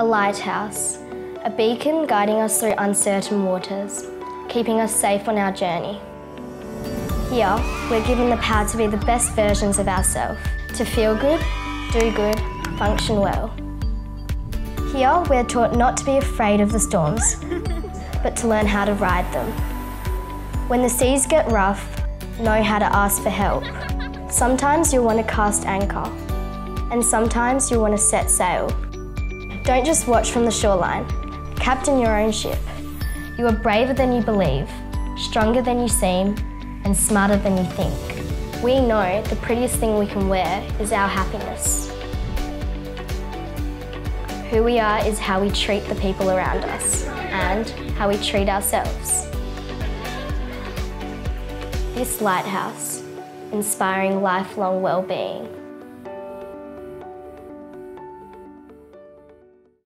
a lighthouse, a beacon guiding us through uncertain waters, keeping us safe on our journey. Here, we're given the power to be the best versions of ourselves, to feel good, do good, function well. Here, we're taught not to be afraid of the storms, but to learn how to ride them. When the seas get rough, know how to ask for help. Sometimes you'll want to cast anchor, and sometimes you'll want to set sail. Don't just watch from the shoreline. Captain your own ship. You are braver than you believe, stronger than you seem, and smarter than you think. We know the prettiest thing we can wear is our happiness. Who we are is how we treat the people around us and how we treat ourselves. This lighthouse, inspiring lifelong well-being.